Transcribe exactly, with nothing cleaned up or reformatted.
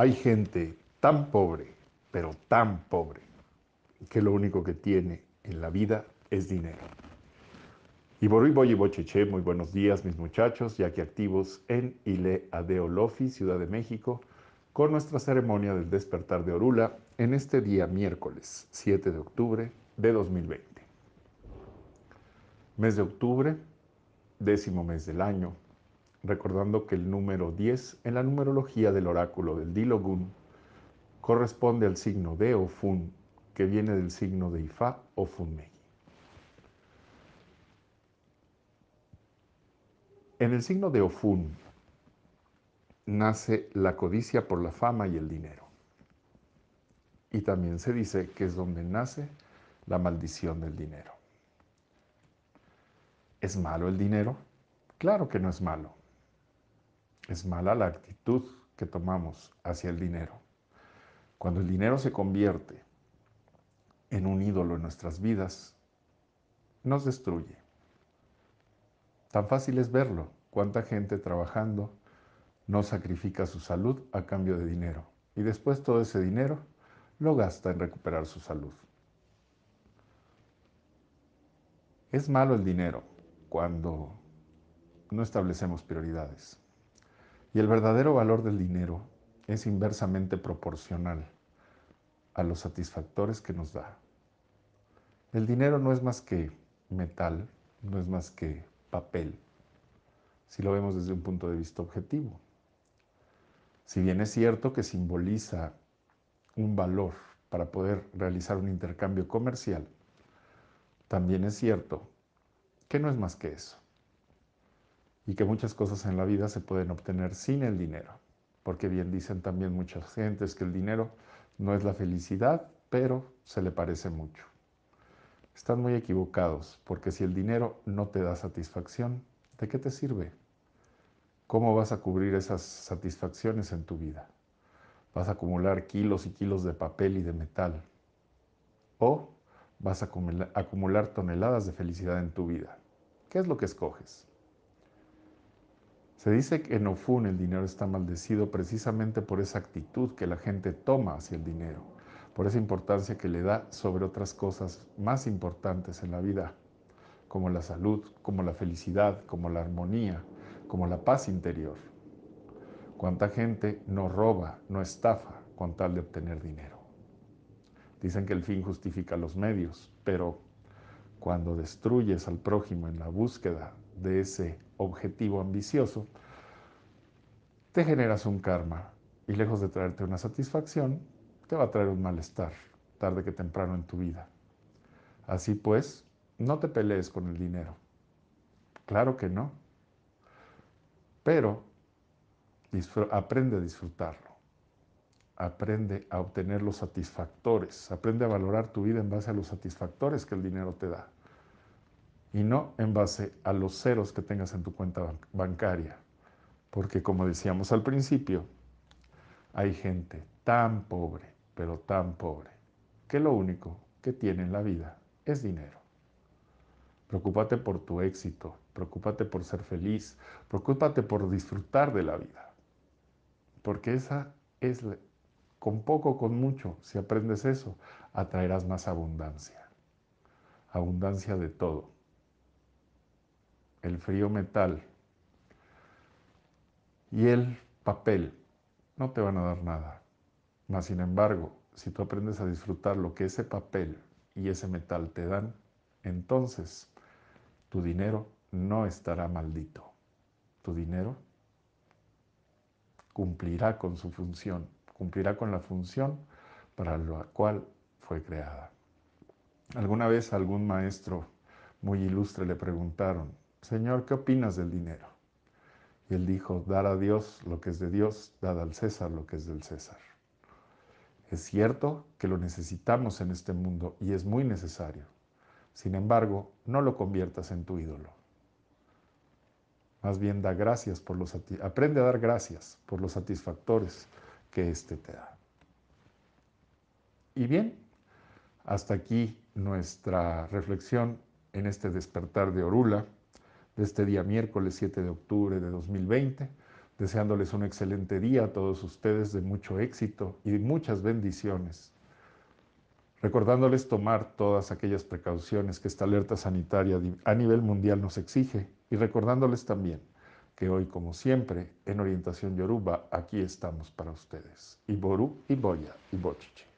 Hay gente tan pobre, pero tan pobre, que lo único que tiene en la vida es dinero. Y Boruy Boy y Bocheche, muy buenos días mis muchachos, ya que activos en Ile Adeolofi, Ciudad de México, con nuestra ceremonia del Despertar de Orula en este día miércoles, siete de octubre de dos mil veinte. Mes de octubre, décimo mes del año, recordando que el número diez en la numerología del oráculo del Dilogun corresponde al signo de Ofun, que viene del signo de Ifá, Ofun Megi. En el signo de Ofun nace la codicia por la fama y el dinero. Y también se dice que es donde nace la maldición del dinero. ¿Es malo el dinero? Claro que no es malo. Es mala la actitud que tomamos hacia el dinero. Cuando el dinero se convierte en un ídolo en nuestras vidas, nos destruye. Tan fácil es verlo. Cuánta gente trabajando no sacrifica su salud a cambio de dinero. Y después todo ese dinero lo gasta en recuperar su salud. Es malo el dinero cuando no establecemos prioridades. Y el verdadero valor del dinero es inversamente proporcional a los satisfactores que nos da. El dinero no es más que metal, no es más que papel, si lo vemos desde un punto de vista objetivo. Si bien es cierto que simboliza un valor para poder realizar un intercambio comercial, también es cierto que no es más que eso. Y que muchas cosas en la vida se pueden obtener sin el dinero. Porque bien dicen también muchas gentes que el dinero no es la felicidad, pero se le parece mucho. Están muy equivocados, porque si el dinero no te da satisfacción, ¿de qué te sirve? ¿Cómo vas a cubrir esas satisfacciones en tu vida? ¿Vas a acumular kilos y kilos de papel y de metal? ¿O vas a acumular toneladas de felicidad en tu vida? ¿Qué es lo que escoges? Se dice que en Ofun el dinero está maldecido precisamente por esa actitud que la gente toma hacia el dinero, por esa importancia que le da sobre otras cosas más importantes en la vida, como la salud, como la felicidad, como la armonía, como la paz interior. ¿Cuánta gente no roba, no estafa con tal de obtener dinero? Dicen que el fin justifica los medios, pero cuando destruyes al prójimo en la búsqueda de ese objetivo ambicioso, te generas un karma y lejos de traerte una satisfacción, te va a traer un malestar, tarde que temprano en tu vida. Así pues, no te pelees con el dinero. Claro que no, pero aprende a disfrutarlo, aprende a obtener los satisfactores, aprende a valorar tu vida en base a los satisfactores que el dinero te da. Y no en base a los ceros que tengas en tu cuenta bancaria. Porque como decíamos al principio, hay gente tan pobre, pero tan pobre, que lo único que tiene en la vida es dinero. Preocúpate por tu éxito, preocúpate por ser feliz, preocúpate por disfrutar de la vida. Porque esa es, con poco o con mucho, si aprendes eso, atraerás más abundancia. Abundancia de todo. El frío metal y el papel no te van a dar nada. Mas, sin embargo, si tú aprendes a disfrutar lo que ese papel y ese metal te dan, entonces tu dinero no estará maldito. Tu dinero cumplirá con su función, cumplirá con la función para la cual fue creada. Alguna vez a algún maestro muy ilustre le preguntaron: Señor, ¿qué opinas del dinero? Y él dijo: dar a Dios lo que es de Dios, dad al César lo que es del César. Es cierto que lo necesitamos en este mundo y es muy necesario. Sin embargo, no lo conviertas en tu ídolo. Más bien da gracias por los aprende a dar gracias por los satisfactores que éste te da. Y bien, hasta aquí nuestra reflexión en este despertar de Orula. De este día miércoles siete de octubre de dos mil veinte, deseándoles un excelente día a todos ustedes, de mucho éxito y muchas bendiciones. Recordándoles tomar todas aquellas precauciones que esta alerta sanitaria a nivel mundial nos exige, y recordándoles también que hoy, como siempre, en Orientación Yoruba, aquí estamos para ustedes. Iboru, Iboya, Ibochichi.